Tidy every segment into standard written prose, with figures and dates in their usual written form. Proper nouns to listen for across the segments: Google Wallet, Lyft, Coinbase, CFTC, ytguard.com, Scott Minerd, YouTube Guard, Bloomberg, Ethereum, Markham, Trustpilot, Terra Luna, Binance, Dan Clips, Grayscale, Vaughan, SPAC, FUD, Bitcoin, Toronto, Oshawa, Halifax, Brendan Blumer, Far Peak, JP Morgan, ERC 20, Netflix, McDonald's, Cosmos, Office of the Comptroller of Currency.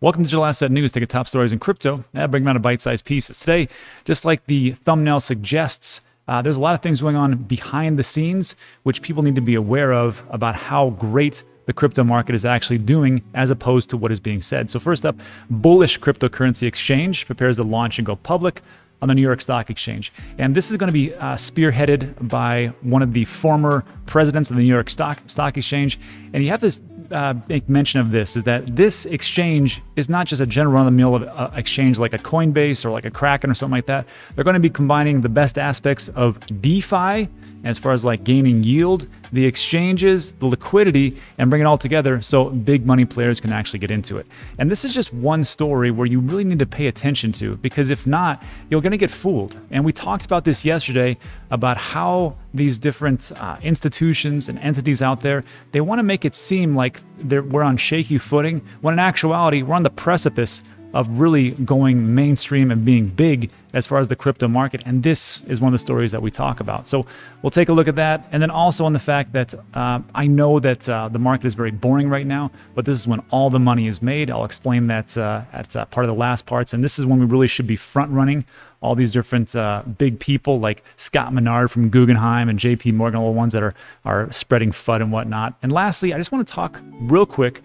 Welcome to Jill Asset News. Take a top stories in crypto and bring them out in bite-sized pieces. Today, just like the thumbnail suggests, there's a lot of things going on behind the scenes, which people need to be aware of about how great the crypto market is actually doing as opposed to what is being said. So first up, Bullish cryptocurrency exchange prepares to launch and go public on the New York Stock Exchange. And this is going to be spearheaded by one of the former presidents of the New York Stock Exchange. And you have to make mention of this, is that this exchange is not just a general run-of-the-mill exchange like a Coinbase or like a Kraken or something like that. They're going to be combining the best aspects of DeFi, as far as like gaining yield, the exchanges, the liquidity, and bring it all together so big money players can actually get into it. And this is just one story where you really need to pay attention to, because if not, you're going to get fooled. And we talked about this yesterday about how these different institutions and entities out there, they want to make it seem like we're on shaky footing, when in actuality, we're on the precipice of really going mainstream and being big as far as the crypto market. And this is one of the stories that we talk about. So we'll take a look at that. And then also on the fact that I know that the market is very boring right now, but this is when all the money is made. I'll explain that at part of the last parts. And this is when we really should be front running all these different big people like Scott Minerd from Guggenheim and JP Morgan, all the ones that are spreading FUD and whatnot. And lastly, I just want to talk real quick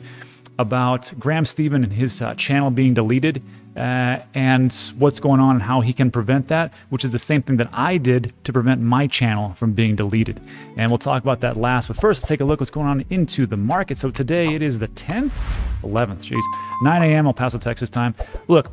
about Graham Stephan and his channel being deleted and what's going on and how he can prevent that, which is the same thing that I did to prevent my channel from being deleted. And we'll talk about that last, but first let's take a look what's going on into the market. So today it is the 11th, 9 a.m. El Paso, Texas time. Look,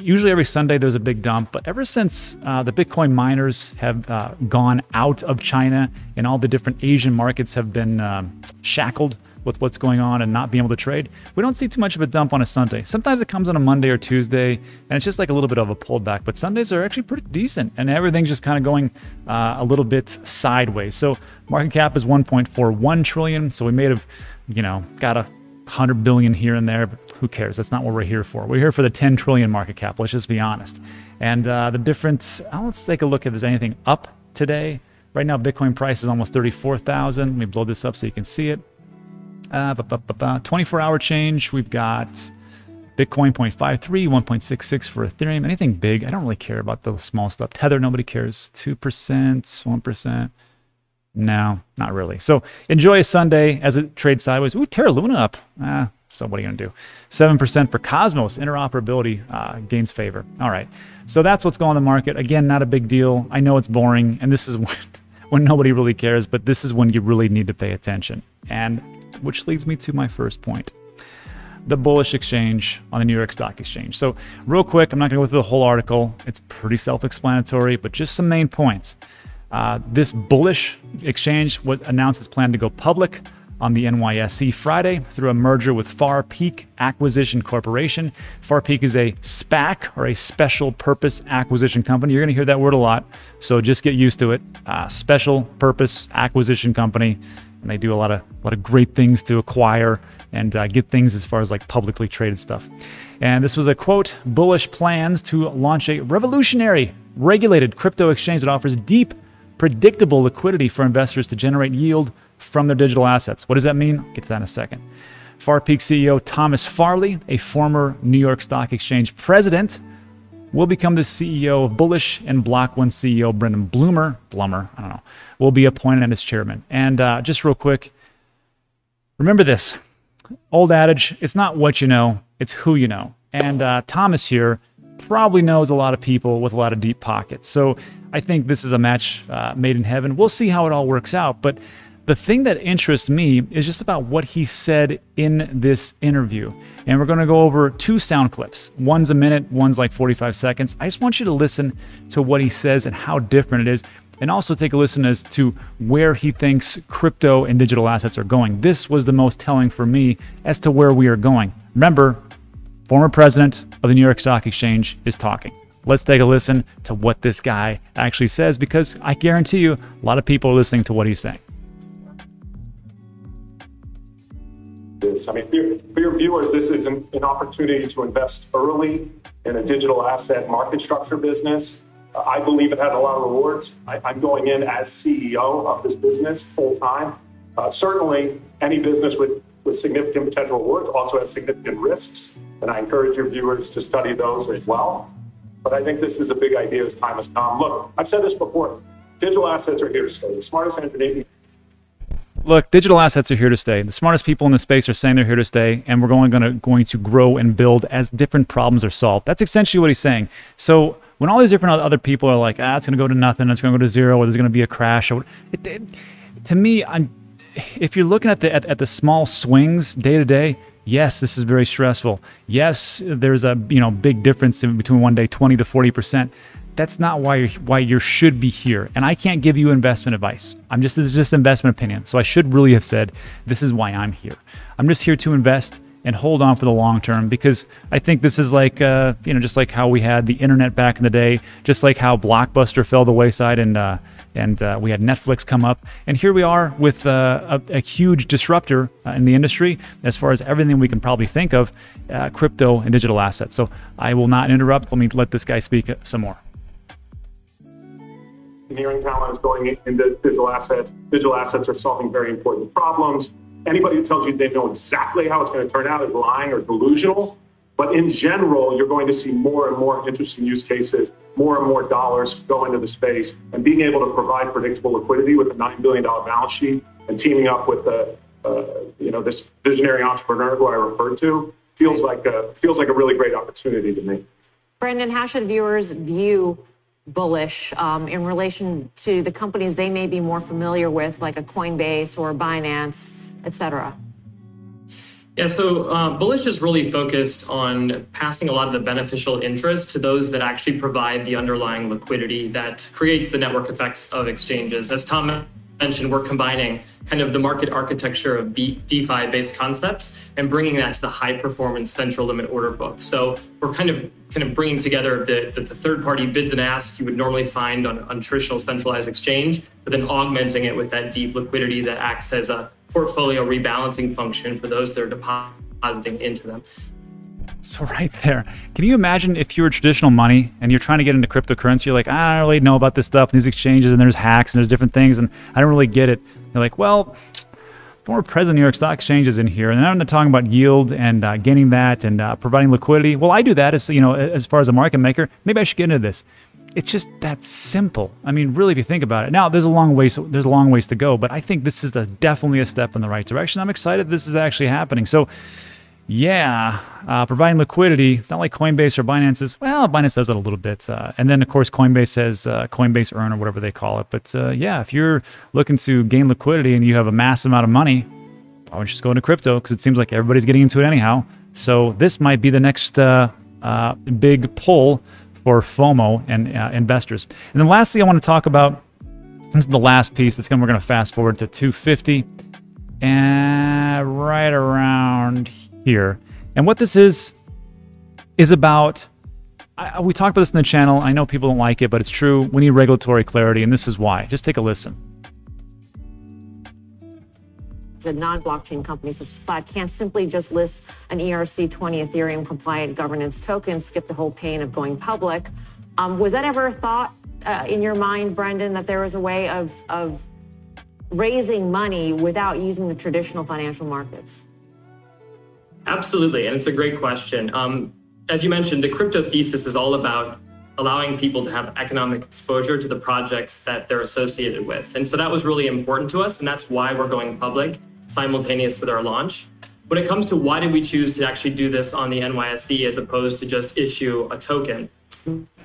usually every Sunday there's a big dump, but ever since the Bitcoin miners have gone out of China and all the different Asian markets have been shackled with what's going on and not being able to trade, we don't see too much of a dump on a Sunday. Sometimes it comes on a Monday or Tuesday, and it's just like a little bit of a pullback, but Sundays are actually pretty decent, and everything's just kind of going a little bit sideways. So market cap is 1.41 trillion, so we may have, you know, got 100 billion here and there, but who cares? That's not what we're here for. We're here for the 10 trillion market cap, let's just be honest. And the difference, let's take a look if there's anything up today. Right now, Bitcoin price is almost 34,000. Let me blow this up so you can see it. 24-hour change, we've got Bitcoin 0.53, 1.66 for Ethereum. Anything big, I don't really care about the small stuff. Tether, nobody cares. 2%, 1%. No, not really. So enjoy a Sunday as it trades sideways. Ooh, Terra Luna up. So what are you going to do? 7% for Cosmos. Interoperability gains favor. All right. So that's what's going on in the market. Again, not a big deal. I know it's boring, and this is when nobody really cares, but this is when you really need to pay attention. And which leads me to my first point, the Bullish exchange on the New York Stock Exchange. So real quick, I'm not going to go through the whole article. It's pretty self-explanatory, but just some main points. This Bullish exchange announced its plan to go public on the NYSE Friday through a merger with Far Peak Acquisition Corporation. Far Peak is a SPAC, or a special purpose acquisition company. You're going to hear that word a lot, so just get used to it. Special purpose acquisition company. And they do a lot of great things to acquire and get things as far as like publicly traded stuff. And this was a quote, Bullish plans to launch a revolutionary regulated crypto exchange that offers deep, predictable liquidity for investors to generate yield from their digital assets. What does that mean? I'll get to that in a second. Far Peak CEO Thomas Farley, a former New York Stock Exchange president, will become the CEO of Bullish, and Block One CEO Brendan Blumer, I don't know, will be appointed as chairman. And just real quick, remember this old adage, it's not what you know, it's who you know. And Thomas here probably knows a lot of people with a lot of deep pockets. So I think this is a match made in heaven. We'll see how it all works out. But the thing that interests me is just about what he said in this interview. And we're going to go over two sound clips. One's a minute, one's like 45 seconds. I just want you to listen to what he says and how different it is. And also take a listen as to where he thinks crypto and digital assets are going. This was the most telling for me as to where we are going. Remember, former president of the New York Stock Exchange is talking. Let's take a listen to what this guy actually says, because I guarantee you a lot of people are listening to what he's saying. I mean, for your viewers, this is an opportunity to invest early in a digital asset market structure business. I believe it has a lot of rewards. I'm going in as CEO of this business full time. Certainly, any business with with significant potential rewards also has significant risks, and I encourage your viewers to study those as well. But I think this is a big idea as time has come. Look, I've said this before, digital assets are here to stay. The smartest entertainment. Look, digital assets are here to stay. The smartest people in the space are saying they're here to stay, and we're going to grow and build as different problems are solved. That's essentially what he's saying. So when all these different other people are like, ah, it's going to go to nothing, it's going to go to zero, or there's going to be a crash, or to me, if you're looking at the small swings day to day, yes, this is very stressful. Yes, there's a big difference between one day, 20 to 40%. That's not why you should be here. And I can't give you investment advice. This is just investment opinion. So I should really have said, this is why I'm here. I'm just here to invest and hold on for the long term, because I think this is like, just like how we had the internet back in the day, just like how Blockbuster fell the wayside and we had Netflix come up. And here we are with a huge disruptor in the industry as far as everything we can probably think of, crypto and digital assets. So I will not interrupt. Let me let this guy speak some more. Engineering talent is going into digital assets. Digital assets are solving very important problems. Anybody who tells you they know exactly how it's going to turn out is lying or delusional. But in general, you're going to see more and more interesting use cases, more and more dollars go into the space, and being able to provide predictable liquidity with a $9 billion balance sheet and teaming up with this visionary entrepreneur who I referred to feels like a really great opportunity to me. Brendan, how should viewers view Bullish in relation to the companies they may be more familiar with, like a Coinbase or Binance, etc.? Yeah, so Bullish is really focused on passing a lot of the beneficial interest to those that actually provide the underlying liquidity that creates the network effects of exchanges. As Tom mentioned, we're combining kind of the market architecture of DeFi-based concepts and bringing that to the high-performance central limit order book. So we're kind of bringing together the third-party bids and asks you would normally find on traditional centralized exchange, but then augmenting it with that deep liquidity that acts as a portfolio rebalancing function for those that are depositing into them. So right there, can you imagine if you were traditional money and you're trying to get into cryptocurrency, you're like, I don't really know about this stuff and these exchanges and there's hacks and there's different things and I don't really get it. You're like, well, former president of New York Stock Exchange is in here and I'm not talking about yield and gaining that and providing liquidity. Well, I do that as, as far as a market maker, maybe I should get into this. It's just that simple. I mean, really, if you think about it. Now, there's a long ways to go, but I think this is definitely a step in the right direction. I'm excited this is actually happening. So yeah, providing liquidity. It's not like Coinbase or Binance's. Well, Binance does it a little bit. And then, of course, Coinbase says Coinbase Earn or whatever they call it. But yeah, if you're looking to gain liquidity and you have a massive amount of money, I would just go into crypto because it seems like everybody's getting into it anyhow. So this might be the next big pull for FOMO and investors. And then lastly, I want to talk about, this is the last piece. We're going to fast forward to 250 and right around here. And what this is about, we talked about this in the channel. I know people don't like it, but it's true. We need regulatory clarity, and this is why. Just take a listen. A non-blockchain company such as SPAC can't simply just list an ERC 20 Ethereum compliant governance token, skip the whole pain of going public. Was that ever a thought in your mind, Brendan, that there was a way of raising money without using the traditional financial markets? Absolutely, and it's a great question. As you mentioned, the crypto thesis is all about allowing people to have economic exposure to the projects that they're associated with. And so that was really important to us, and that's why we're going public simultaneous with our launch. When it comes to why did we choose to actually do this on the NYSE as opposed to just issue a token,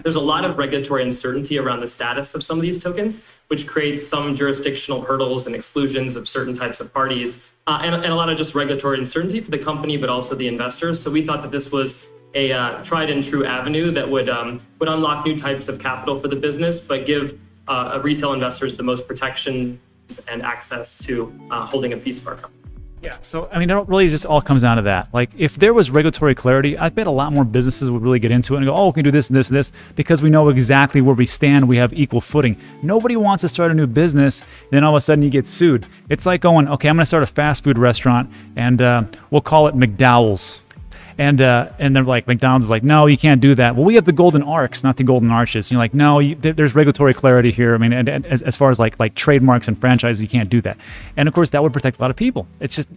there's a lot of regulatory uncertainty around the status of some of these tokens, which creates some jurisdictional hurdles and exclusions of certain types of parties, and a lot of just regulatory uncertainty for the company, but also the investors. So we thought that this was a tried and true avenue that would unlock new types of capital for the business, but give retail investors the most protections and access to holding a piece of our company. Yeah, so I mean, it really just all comes down to that. Like, if there was regulatory clarity, I bet a lot more businesses would really get into it and go, oh, we can do this and this and this, because we know exactly where we stand. We have equal footing. Nobody wants to start a new business, and then all of a sudden you get sued. It's like going, okay, I'm going to start a fast food restaurant, and we'll call it McDowell's. And they're like, McDonald's is like, no, you can't do that. Well, we have the golden arcs, not the golden arches. And you're like, no, there's regulatory clarity here. I mean, as far as like trademarks and franchises, you can't do that. And of course, that would protect a lot of people. It's just,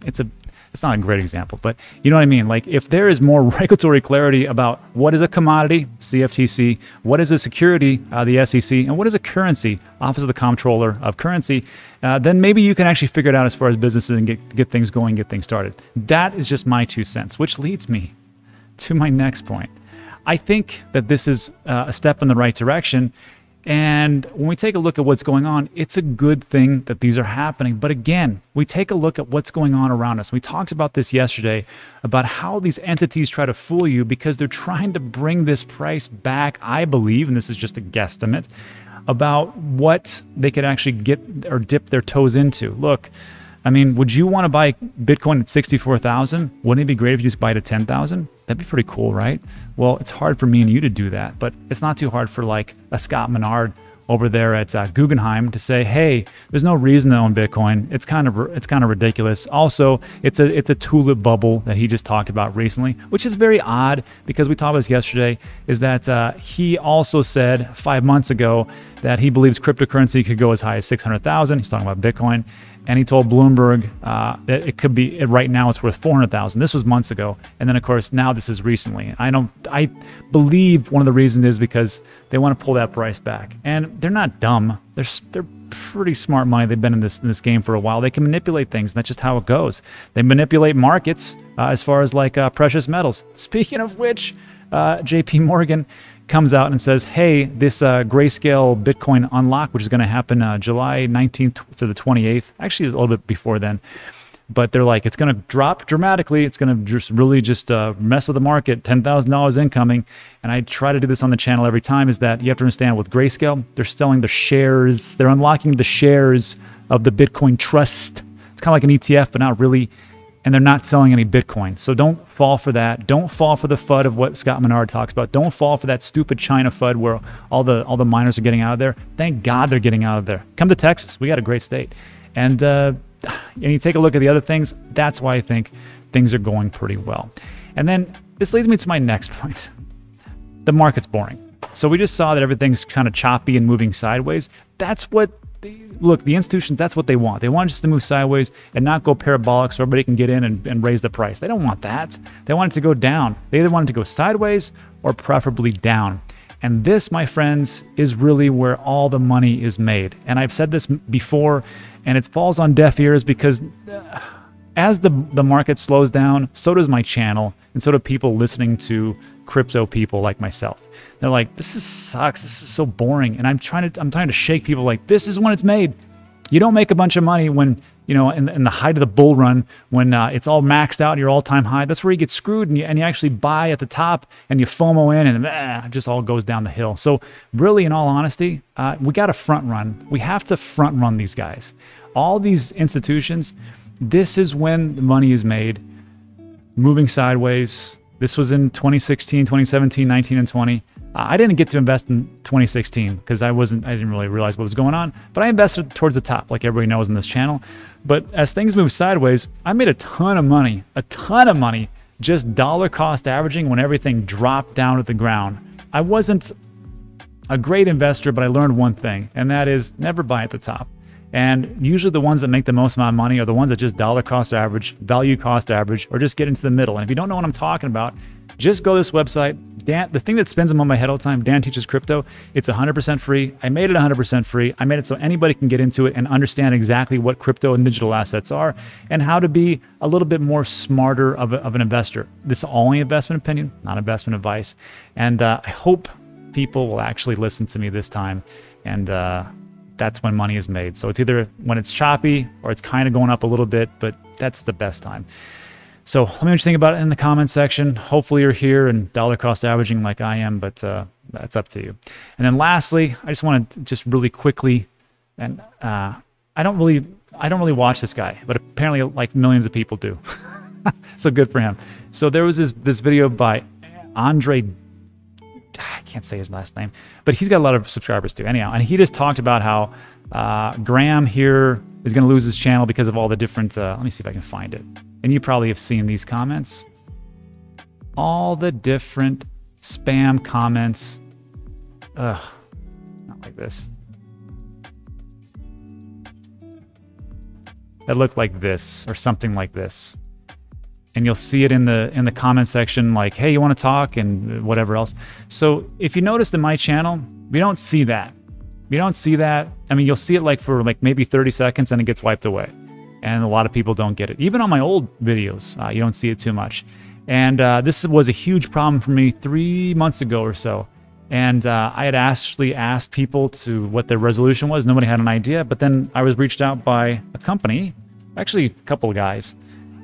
It's not a great example, but you know what I mean? Like, if there is more regulatory clarity about what is a commodity, CFTC, what is a security, the SEC, and what is a currency, Office of the Comptroller of Currency, then maybe you can actually figure it out as far as businesses and get things going, get things started. That is just my 2 cents, which leads me to my next point. I think that this is a step in the right direction. And when we take a look at what's going on, it's a good thing that these are happening. But again, we take a look at what's going on around us. We talked about this yesterday, about how these entities try to fool you because they're trying to bring this price back, I believe, and this is just a guesstimate, about what they could actually get or dip their toes into. Look, I mean, would you want to buy Bitcoin at 64,000? Wouldn't it be great if you just buy it at 10,000? That'd be pretty cool, right? Well, it's hard for me and you to do that, but it's not too hard for like a Scott Minerd over there at Guggenheim to say, hey, there's no reason to own Bitcoin. It's kind of ridiculous. Also, it's a tulip bubble that he just talked about recently, which is very odd because we talked about this yesterday, is that he also said 5 months ago that he believes cryptocurrency could go as high as 600,000. He's talking about Bitcoin. And he told Bloomberg that it could be, right now it's worth 400,000. This was months ago. And then of course, now this is recently. I believe one of the reasons is because they want to pull that price back. And they're not dumb. They're pretty smart money. They've been in this game for a while. They can manipulate things. And that's just how it goes. They manipulate markets as far as like precious metals. Speaking of which, JP Morgan comes out and says, hey, this Grayscale Bitcoin unlock, which is going to happen July 19th to the 28th, actually a little bit before then, but they're like, it's going to drop dramatically. It's going to just really just mess with the market, $10,000 incoming. And I try to do this on the channel every time, is that you have to understand with Grayscale, they're selling the shares, they're unlocking the shares of the Bitcoin trust. It's kind of like an ETF, but not really. And they're not selling any Bitcoin. So don't fall for that. Don't fall for the FUD of what Scott Minerd talks about. Don't fall for that stupid China FUD where all the miners are getting out of there. Thank God they're getting out of there. Come to Texas. We got a great state. And you take a look at the other things. That's why I think things are going pretty well. And then this leads me to my next point. The market's boring. So we just saw that everything's kind of choppy and moving sideways. That's what... Look, the institutions, that's what they want. They want us to move sideways and not go parabolic so everybody can get in and raise the price. They don't want that. They want it to go down. They either want it to go sideways or preferably down. And this, my friends, is really where all the money is made. And I've said this before, and it falls on deaf ears because as the market slows down, so does my channel, and so do people listening to crypto people like myself. They're like, this sucks. This is so boring. And I'm trying to shake people like, this is when it's made. You don't make a bunch of money when, you know, in the height of the bull run, when it's all maxed out, your all-time high. That's where you get screwed and you actually buy at the top and you FOMO in and it just all goes down the hill. So really, in all honesty, we got to front run. We have to front run these guys. All these institutions, this is when the money is made, moving sideways. This was in 2016, 2017, 19, and 20. I didn't get to invest in 2016 because I didn't really realize what was going on, but I invested towards the top, like everybody knows in this channel. But as things moved sideways, I made a ton of money, just dollar cost averaging when everything dropped down to the ground. I wasn't a great investor, but I learned one thing, and that is never buy at the top. And usually the ones that make the most amount of money are the ones that just dollar cost average, value cost average, or just get into the middle. And if you don't know what I'm talking about, just go to this website. Dan, the thing that spins them on my head all the time, Dan Teaches Crypto, it's 100% free. I made it 100% free. I made it so anybody can get into it and understand exactly what crypto and digital assets are and how to be a little bit more smarter of an investor. This is only investment opinion, not investment advice. And I hope people will actually listen to me this time. And that's when money is made. So it's either when it's choppy or it's kind of going up a little bit, but that's the best time. So let me know what you think about it in the comments section. Hopefully you're here and dollar cost averaging like I am, but that's up to you. And then lastly, I just want to just really quickly, and I don't really watch this guy, but apparently like millions of people do. So good for him. So there was this video by Andre, I can't say his last name, but he's got a lot of subscribers too. Anyhow, and he just talked about how Graham here is going to lose his channel because of all the different, let me see if I can find it. And you probably have seen these comments. All the different spam comments. Ugh, not like this. That looked like this or something like this. and you'll see it in the comment section, like, hey, you want to talk and whatever else. So if you noticed in my channel, we don't see that. You don't see that. I mean, you'll see it like for like maybe 30 seconds and it gets wiped away. And a lot of people don't get it. Even on my old videos, you don't see it too much. And this was a huge problem for me 3 months ago or so. And I had actually asked people to what their resolution was. Nobody had an idea, but then I was reached out by a company, actually a couple of guys,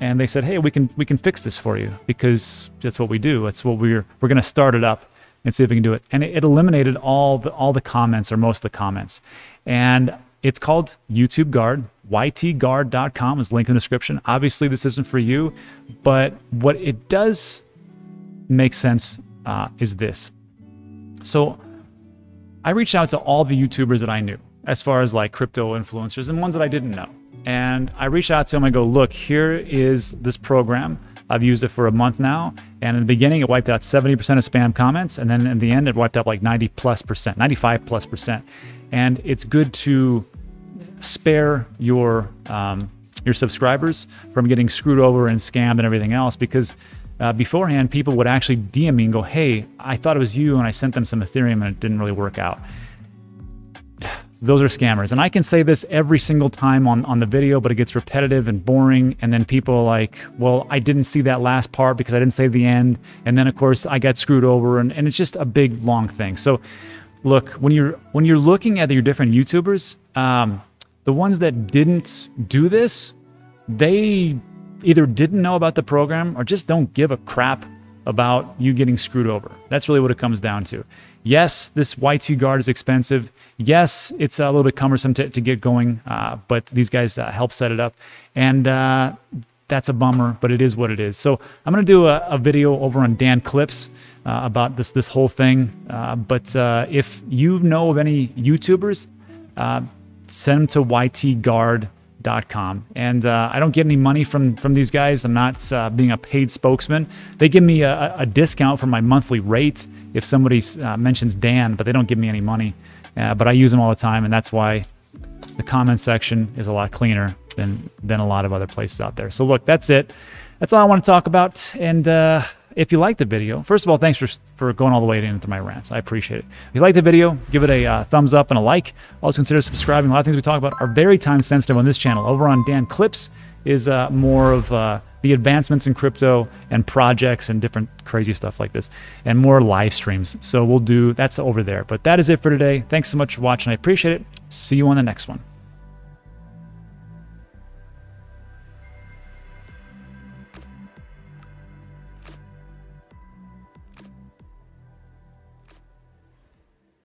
and they said, hey, we can fix this for you because that's what we do. That's what we're gonna start it up and see if we can do it. And it eliminated all the comments, or most of the comments. And it's called YouTube Guard. ytguard.com is linked in the description. Obviously this isn't for you, but what it does make sense is this. So I reached out to all the YouTubers that I knew, as far as like crypto influencers and ones that I didn't know. And I reached out to them. I go, look, here is this program. I've used it for a month now. And in the beginning, it wiped out 70% of spam comments. And then in the end, it wiped out like 90+%, 95+%. And it's good to spare your subscribers from getting screwed over and scammed and everything else, because beforehand, people would actually DM me and go, hey, I thought it was you, and I sent them some Ethereum and it didn't really work out. Those are scammers. And I can say this every single time on the video, but it gets repetitive and boring. And then people are like, well, I didn't see that last part because I didn't say the end. And then of course I got screwed over, and it's just a big, long thing. So look, when you're looking at your different YouTubers, the ones that didn't do this, they either didn't know about the program or just don't give a crap about you getting screwed over. That's really what it comes down to. Yes, this YT Guard is expensive. Yes, it's a little bit cumbersome to get going, but these guys help set it up. And that's a bummer, but it is what it is. So I'm going to do a video over on Dan Clips about this whole thing. But if you know of any YouTubers, send them to ytguard.com. And I don't get any money from these guys. I'm not being a paid spokesman. They give me a discount for my monthly rate if somebody mentions Dan, but they don't give me any money. But I use them all the time, and that's why the comment section is a lot cleaner than a lot of other places out there. So look, that's it. That's all I want to talk about. And if you like the video, first of all, thanks for going all the way into my rants. I appreciate it. If you like the video, give it a thumbs up and a like. Also consider subscribing. A lot of things we talk about are very time sensitive on this channel. Over on Dan Clips is more of the advancements in crypto and projects and different crazy stuff like this, and more live streams. So we'll do that's over there. But that is it for today. Thanks so much for watching. I appreciate it. See you on the next one.